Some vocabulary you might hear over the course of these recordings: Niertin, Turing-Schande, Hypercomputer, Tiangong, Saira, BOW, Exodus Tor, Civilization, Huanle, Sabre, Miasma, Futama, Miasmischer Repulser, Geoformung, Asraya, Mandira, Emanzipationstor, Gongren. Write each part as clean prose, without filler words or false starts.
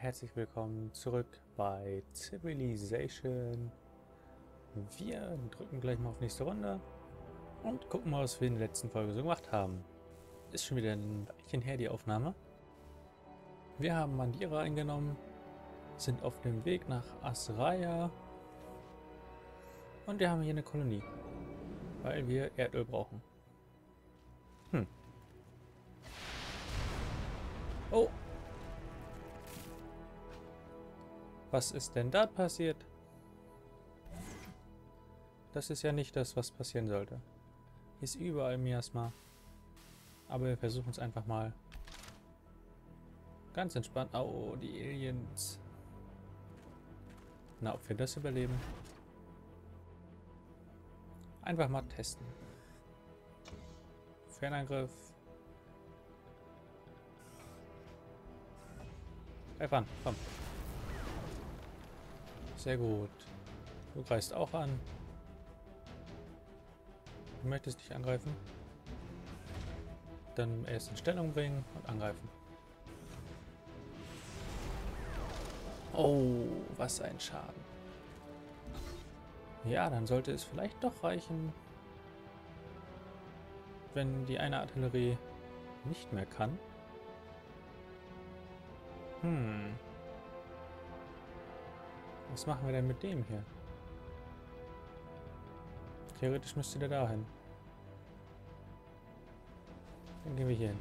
herzlich willkommen zurück bei Civilization. Wir drücken gleich mal auf nächste Runde und gucken mal, was wir in der letzten Folge so gemacht haben. Ist schon wieder ein Weilchen her, die Aufnahme. Wir haben Mandira eingenommen, sind auf dem Weg nach Asraya und wir haben hier eine Kolonie, weil wir Erdöl brauchen. Oh! Was ist denn da passiert? Das ist ja nicht das, was passieren sollte. Hier ist überall Miasma. Aber wir versuchen es einfach mal. Ganz entspannt. Oh, die Aliens. Na, ob wir das überleben? Einfach mal testen. Fernangriff. Greif an, komm. Sehr gut. Du greifst auch an. Du möchtest dich angreifen. Dann erst in Stellung bringen und angreifen. Oh, was ein Schaden. Ja, dann sollte es vielleicht doch reichen, wenn die eine Artillerie nicht mehr kann. Was machen wir denn mit dem hier? Theoretisch müsste der dahin. Dann gehen wir hier hin.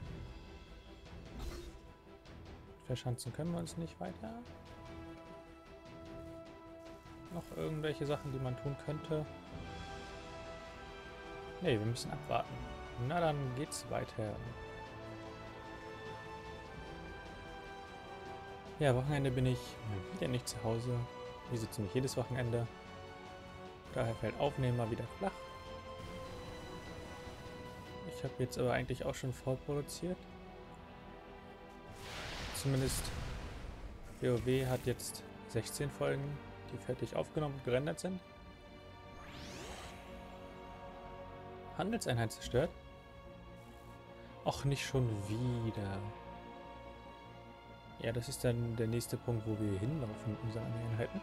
Verschanzen können wir uns nicht weiter. Noch irgendwelche Sachen, die man tun könnte? Ne, wir müssen abwarten. Na, dann geht's weiter. Ja, Wochenende bin ich wieder nicht zu Hause. Wir sitzen nicht jedes Wochenende. Daher fällt Aufnehmen mal wieder flach. Ich habe jetzt aber eigentlich auch schon vorproduziert. Zumindest BOW hat jetzt 16 Folgen, die fertig aufgenommen und gerendert sind. Handelseinheit zerstört? Och, nicht schon wieder. Ja, das ist dann der nächste Punkt, wo wir hinlaufen mit unseren Einheiten.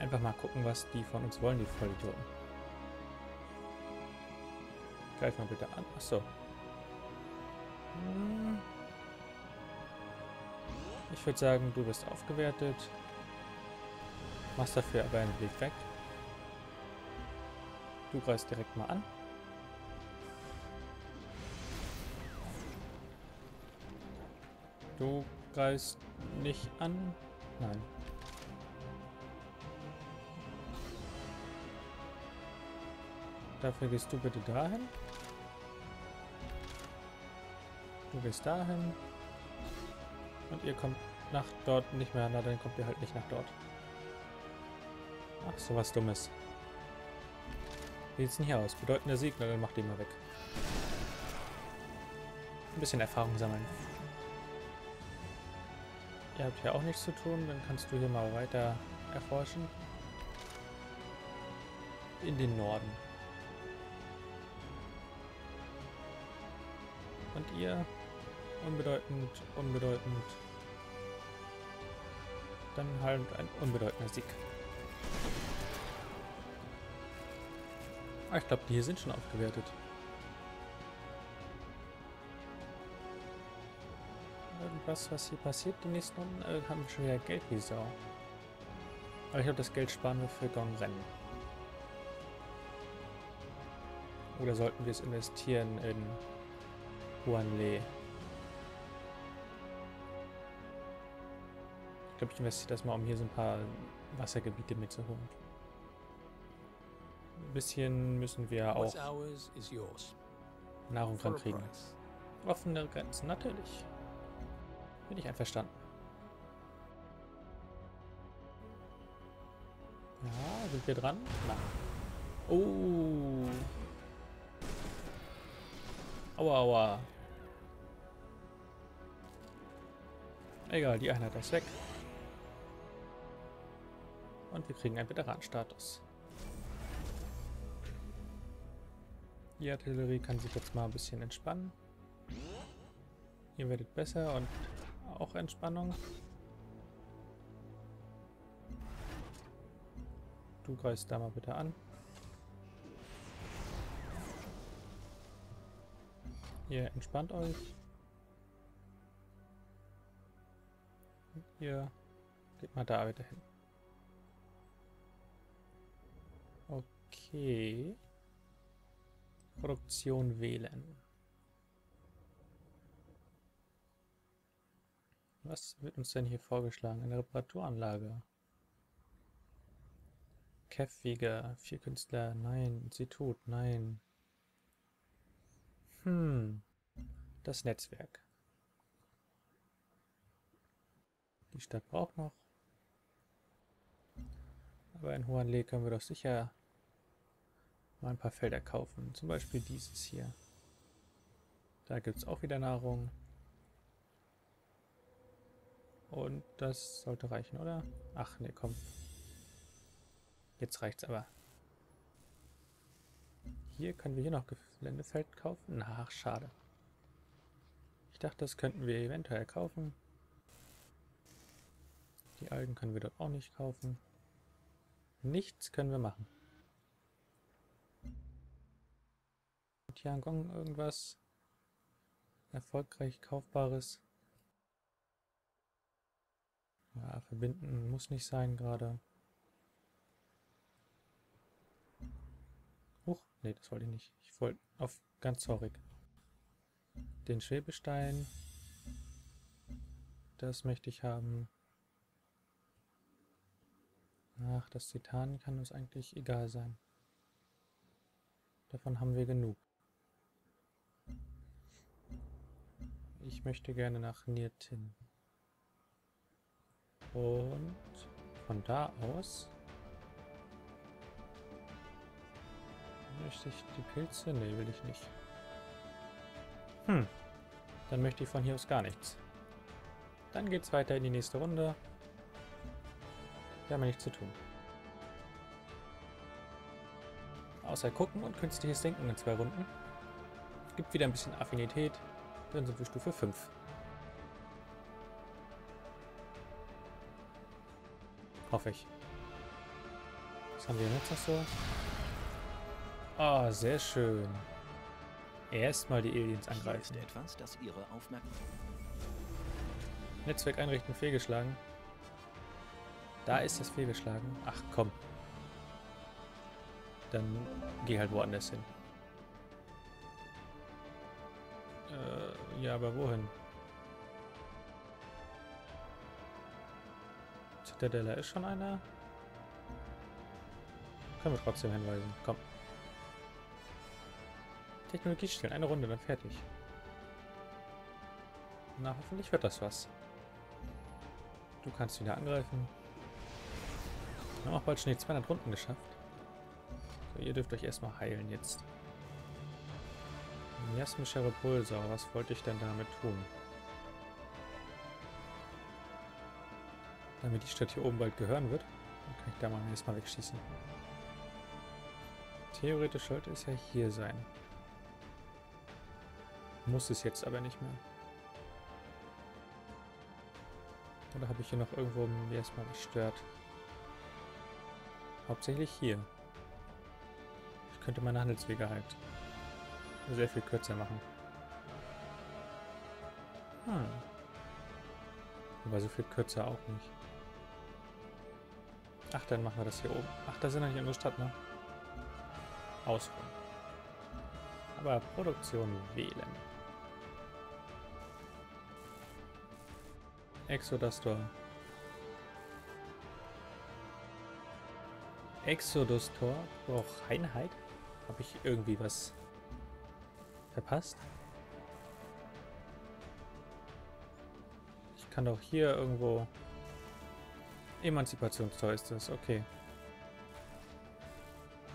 Einfach mal gucken, was die von uns wollen, die Vollidioten. Greif mal bitte an. Achso. Ich würde sagen, du wirst aufgewertet. Machst dafür aber einen Weg weg. Du greifst direkt mal an. Du greifst nicht an? Nein. Dafür gehst du bitte dahin. Du gehst dahin. Und ihr kommt nach dort nicht mehr. Na, dann kommt ihr halt nicht nach dort. Ach, so was Dummes. Wie sieht's denn hier aus? Bedeutender Sieg, na, dann macht die mal weg. Ein bisschen Erfahrung sammeln. Ihr habt hier auch nichts zu tun, dann kannst du hier mal weiter erforschen. In den Norden. Und ihr? Unbedeutend, unbedeutend. Dann halt ein unbedeutender Sieg. Ah, ich glaube, die hier sind schon aufgewertet. Irgendwas, was hier passiert, die nächsten Runden, haben wir schon wieder Geld wie Sau. Aber ich glaube, das Geld sparen wir für Gongren. Oder sollten wir es investieren in Huanle? Ich glaube, ich investiere das mal, um hier so ein paar Wassergebiete mitzuholen. Ein bisschen müssen wir auch Nahrung dran kriegen. Offene Grenzen, natürlich. Bin ich einverstanden. Ja, sind wir dran? Nein. Oh. Aua, aua. Egal, die Einheit ist weg. Und wir kriegen einen Veteranenstatus. Die Artillerie kann sich jetzt mal ein bisschen entspannen. Ihr werdet besser und auch Entspannung. Du greifst da mal bitte an. Ihr entspannt euch. Ihr geht mal da wieder hin. Okay. Produktion wählen. Was wird uns denn hier vorgeschlagen? Eine Reparaturanlage. Käffiger, 4 Künstler, nein. Institut, nein. Das Netzwerk. Die Stadt braucht noch. Aber in Huanle können wir doch sicher mal ein paar Felder kaufen. Zum Beispiel dieses hier. Da gibt es auch wieder Nahrung. Und das sollte reichen, oder? Ach ne, komm. Jetzt reicht's aber. Hier können wir hier noch Geländefeld kaufen. Na, schade. Ich dachte, das könnten wir eventuell kaufen. Die Algen können wir dort auch nicht kaufen. Nichts können wir machen. Tiangong irgendwas erfolgreich kaufbares. Ja, verbinden muss nicht sein gerade. Huch, nee, das wollte ich nicht. Ich wollte auf ganz zorrig. Den Schwebestein. Das möchte ich haben. Ach, das Titan kann uns eigentlich egal sein. Davon haben wir genug. Ich möchte gerne nach Niertin. Und von da aus möchte ich die Pilze? Ne, will ich nicht. Dann möchte ich von hier aus gar nichts. Dann geht's weiter in die nächste Runde. Wir haben ja nichts zu tun. Außer gucken und künstliches Denken in 2 Runden. Gibt wieder ein bisschen Affinität. Dann sind wir Stufe 5. Hoffe ich. Was haben wir jetzt noch so? Ah, sehr schön. Erstmal die Aliens angreifen. Etwas, das ihre Aufmerksamkeit. Netzwerk einrichten, fehlgeschlagen. Da ist das fehlgeschlagen. Ach komm. Dann geh halt woanders hin. Ja, aber wohin? Zitadella ist schon einer. Können wir trotzdem hinweisen. Komm. Technologie stellen. Eine Runde, dann fertig. Na, hoffentlich wird das was. Du kannst wieder angreifen. Wir haben auch bald schon die 200 Runden geschafft. So, ihr dürft euch erstmal heilen jetzt. Miasmischer Repulser. Was wollte ich denn damit tun? Damit die Stadt hier oben bald gehören wird, dann kann ich da mal erstmal wegschießen. Theoretisch sollte es ja hier sein. Muss es jetzt aber nicht mehr. Oder habe ich hier noch irgendwo erstmal gestört? Hauptsächlich hier. Ich könnte meine Handelswege halt sehr viel kürzer machen. Aber so viel kürzer auch nicht. Ach, dann machen wir das hier oben. Ach, da sind ja nicht andere Stadt, ne? Ausruhen. Aber Produktion wählen. Exodus Tor. Exodus Tor braucht Reinheit. Habe ich irgendwie was verpasst? Ich kann doch hier irgendwo... Emanzipationstor ist das, okay.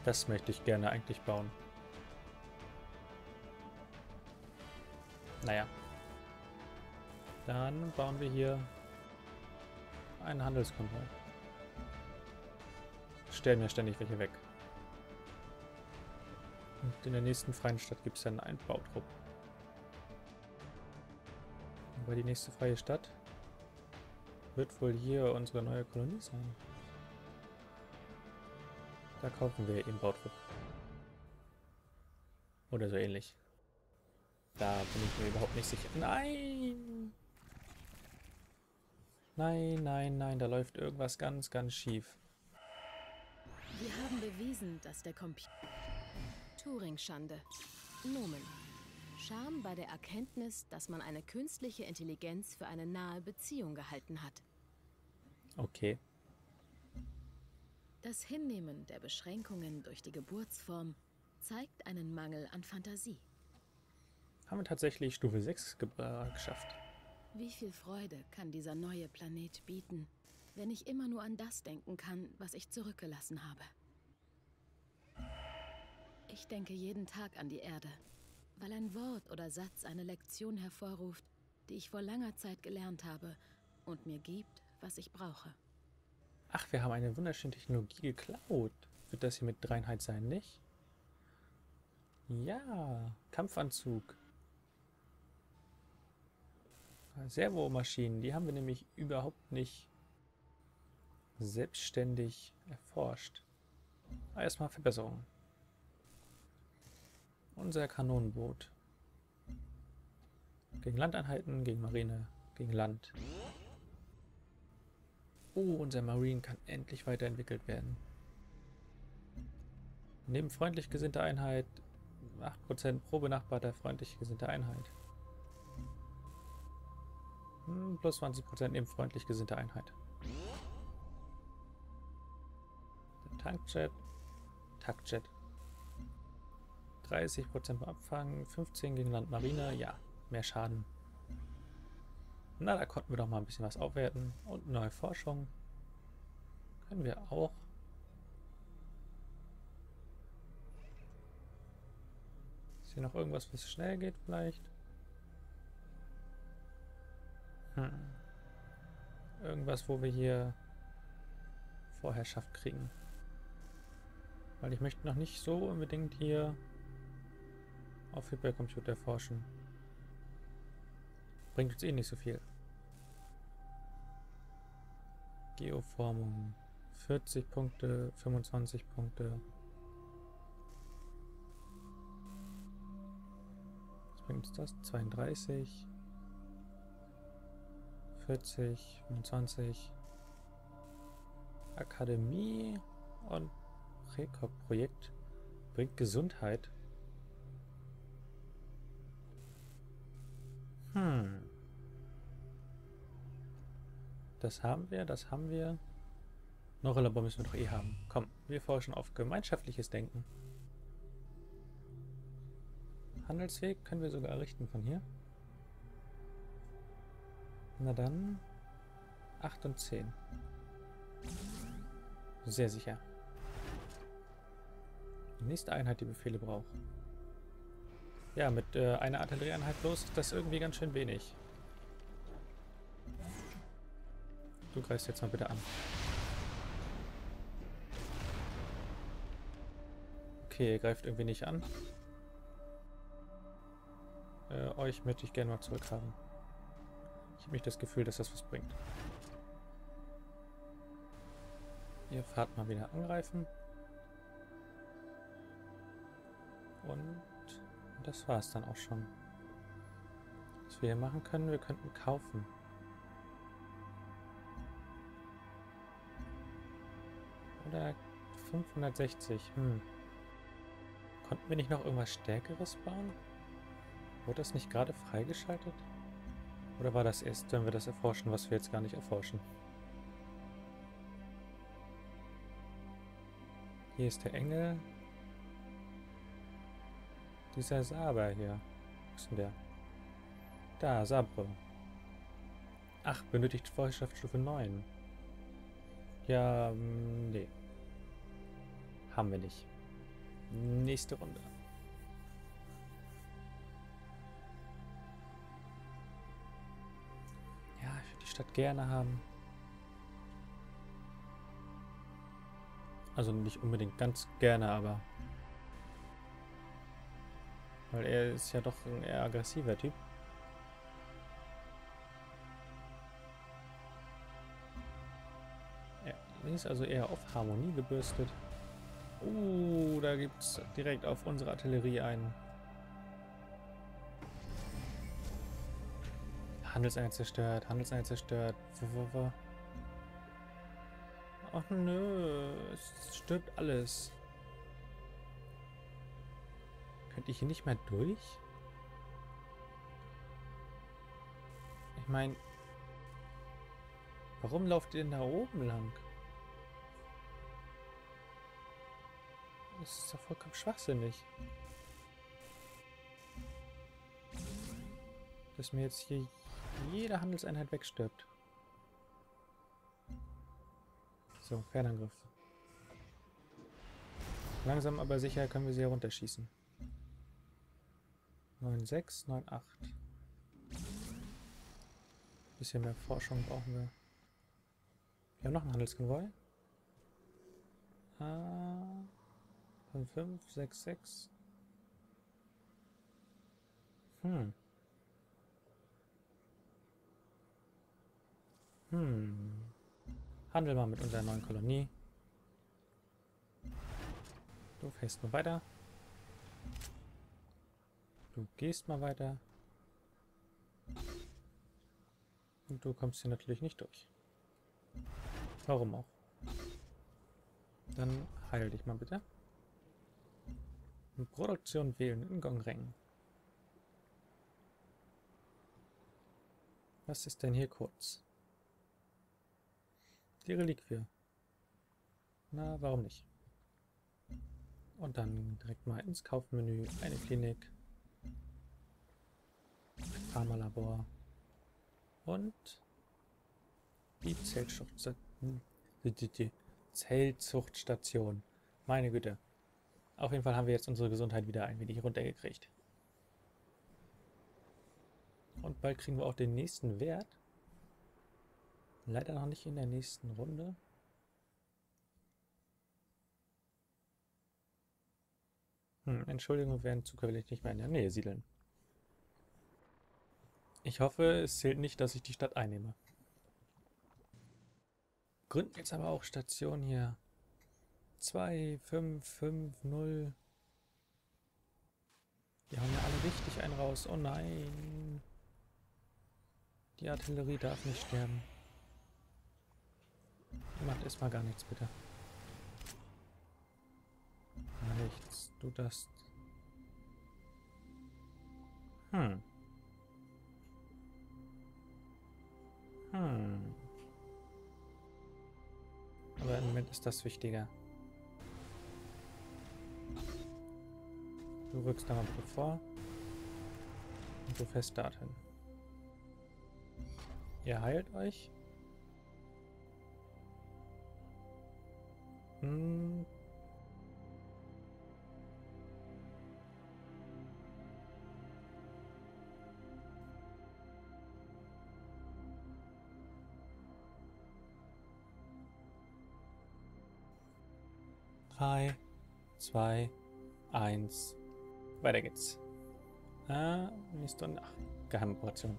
Das möchte ich gerne eigentlich bauen. Naja. Dann bauen wir hier einen Handelskonvoi. Stellen wir ständig welche weg. Und in der nächsten freien Stadt gibt es dann einen Bautrupp. Aber die nächste freie Stadt wird wohl hier unsere neue Kolonie sein. Da kaufen wir Importdruck. Oder so ähnlich. Da bin ich mir überhaupt nicht sicher. Nein! Nein, nein, nein, da läuft irgendwas ganz, ganz schief. Wir haben bewiesen, dass der Computer... Turing-Schande. Nomen. Scham bei der Erkenntnis, dass man eine künstliche Intelligenz für eine nahe Beziehung gehalten hat. Okay. Das Hinnehmen der Beschränkungen durch die Geburtsform zeigt einen Mangel an Fantasie. Haben wir tatsächlich Stufe 6 geschafft. Wie viel Freude kann dieser neue Planet bieten, wenn ich immer nur an das denken kann, was ich zurückgelassen habe? Ich denke jeden Tag an die Erde, weil ein Wort oder Satz eine Lektion hervorruft, die ich vor langer Zeit gelernt habe und mir gibt, was ich brauche. Ach, wir haben eine wunderschöne Technologie geklaut. Wird das hier mit Reinheit sein, nicht? Ja, Kampfanzug. Servomaschinen, die haben wir nämlich überhaupt nicht selbstständig erforscht. Aber erstmal Verbesserung. Unser Kanonenboot. Gegen Landeinheiten, gegen Marine, gegen Land. Oh, unser Marine kann endlich weiterentwickelt werden. Neben freundlich gesinnter Einheit 8% pro benachbarter freundlich gesinnter Einheit. Plus 20% neben freundlich gesinnter Einheit. Der Tankjet. Taktjet. 30% beim Abfangen, 15 gegen Landmarine. Ja, mehr Schaden. Na, da konnten wir doch mal ein bisschen was aufwerten. Und neue Forschung. Können wir auch. Ist hier noch irgendwas, was schnell geht vielleicht? Hm. Irgendwas, wo wir hier Vorherrschaft kriegen. Weil ich möchte noch nicht so unbedingt hier auf Hypercomputer forschen. Bringt uns eh nicht so viel. Geoformung. 40 Punkte, 25 Punkte. Was bringt uns das? 32. 40, 25. Akademie und Präkorb-Projekt. Bringt Gesundheit. Hm. Das haben wir, das haben wir. Neuralabor müssen wir doch eh haben. Komm, wir forschen auf gemeinschaftliches Denken. Handelsweg können wir sogar errichten von hier. Na dann. 8 und 10. Sehr sicher. Die nächste Einheit, die Befehle braucht. Ja, mit einer Artillerieeinheit bloß ist das irgendwie ganz schön wenig. Du greifst jetzt mal bitte an. Okay, ihr greift irgendwie nicht an. Euch möchte ich gerne mal zurückhaben. Ich habe nicht das Gefühl, dass das was bringt. Ihr fahrt mal wieder angreifen. Und das war es dann auch schon. Was wir hier machen können, wir könnten kaufen. Oder 560, hm. Konnten wir nicht noch irgendwas Stärkeres bauen? Wurde das nicht gerade freigeschaltet? Oder war das erst, wenn wir das erforschen, was wir jetzt gar nicht erforschen? Hier ist der Engel. Dieser Sabre hier. Wo ist denn der? Da, Sabre. Ach, benötigt Vorherrschaftsstufe 9. Ja, nee. Haben wir nicht. Nächste Runde. Ja, ich würde die Stadt gerne haben. Also nicht unbedingt ganz gerne, aber... Weil er ist ja doch ein eher aggressiver Typ. Er ist also eher auf Harmonie gebürstet. Da gibt es direkt auf unsere Artillerie einen. Handelseinheit zerstört, Handelseinheit zerstört. Ach nö, es stirbt alles. Könnte ich hier nicht mehr durch? Ich meine, warum lauft ihr denn da oben lang? Das ist doch vollkommen schwachsinnig. Dass mir jetzt hier jede Handelseinheit wegstirbt. So, Fernangriff. Langsam aber sicher können wir sie herunterschießen. 9,6, 9,8. Bisschen mehr Forschung brauchen wir. Wir haben noch einen Handelskonvoi. 5, 5, 6, 6. Handel mal mit unserer neuen Kolonie. Du fährst mal weiter. Du gehst mal weiter. Und du kommst hier natürlich nicht durch. Warum auch? Dann heil dich mal bitte. Produktion wählen in Gongren. Was ist denn hier kurz? Die Reliquie. Na, warum nicht? Und dann direkt mal ins Kaufmenü, eine Klinik, ein Pharmalabor und die Zellzuchtstation. Die Zellzuchtstation. Meine Güte. Auf jeden Fall haben wir jetzt unsere Gesundheit wieder ein wenig runtergekriegt. Und bald kriegen wir auch den nächsten Wert. Leider noch nicht in der nächsten Runde. Entschuldigung, wir werden zukünftig nicht mehr in der Nähe siedeln. Ich hoffe, es zählt nicht, dass ich die Stadt einnehme. Gründen jetzt aber auch Stationen hier. 2, 5, 5, 0. Die haben ja alle richtig einen raus. Oh nein. Die Artillerie darf nicht sterben. Die macht erstmal gar nichts, bitte. Gar nichts. Du darfst. Aber im Moment ist das wichtiger. Du rückst da mal bitte vor. Und du fährst dorthin. Ihr heilt euch. Drei, zwei, eins. Weiter geht's. Mist und... Ach, Geheimoperation.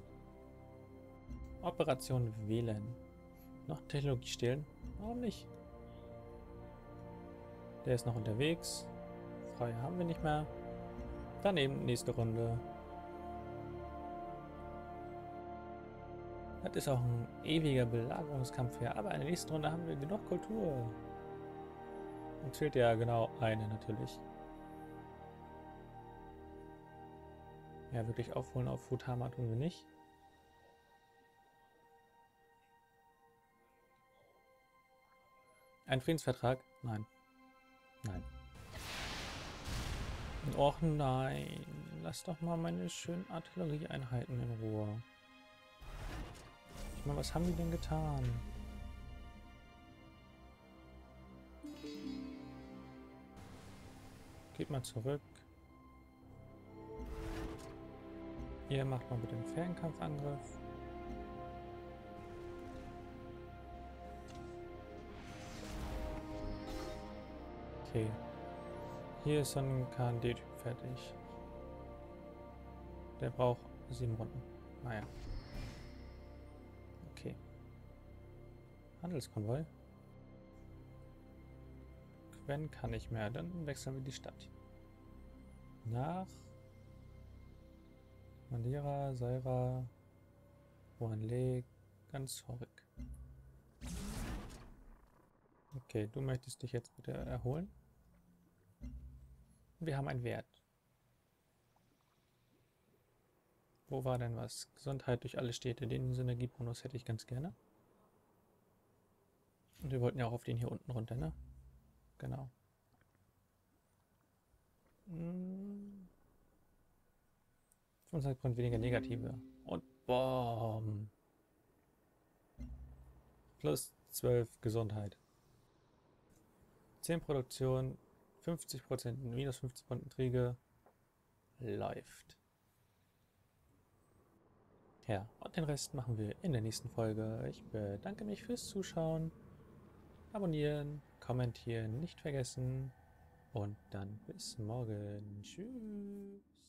Operation wählen. Noch Technologie stehlen? Warum nicht? Der ist noch unterwegs. Frei haben wir nicht mehr. Dann eben nächste Runde. Das ist auch ein ewiger Belagerungskampf hier. Aber in der nächsten Runde haben wir genug Kultur. Uns fehlt ja genau eine natürlich. Ja, wirklich aufholen auf Futama tun wir nicht. Ein Friedensvertrag? Nein. Nein. Och nein. Lass doch mal meine schönen Artillerieeinheiten in Ruhe. Ich meine, was haben die denn getan? Geht mal zurück. Ihr macht mal bitte einen Fernkampfangriff. Okay. Hier ist so ein KND-Typ fertig. Der braucht 7 Runden. Naja. Okay. Handelskonvoi. Gongren kann nicht mehr. Dann wechseln wir die Stadt. Nach Mandira, Saira, Huanle, ganz horrig. Okay, du möchtest dich jetzt bitte erholen. Wir haben einen Wert. Wo war denn was? Gesundheit durch alle Städte. Den Synergiebonus hätte ich ganz gerne. Und wir wollten ja auch auf den hier unten runter, ne? Genau. Hm. 25% weniger negative. Und BOOM! Plus 12 Gesundheit. 10 Produktion, 50%, minus 50% Intrige. Läuft. Ja, und den Rest machen wir in der nächsten Folge. Ich bedanke mich fürs Zuschauen. Abonnieren, kommentieren, nicht vergessen. Und dann bis morgen. Tschüss.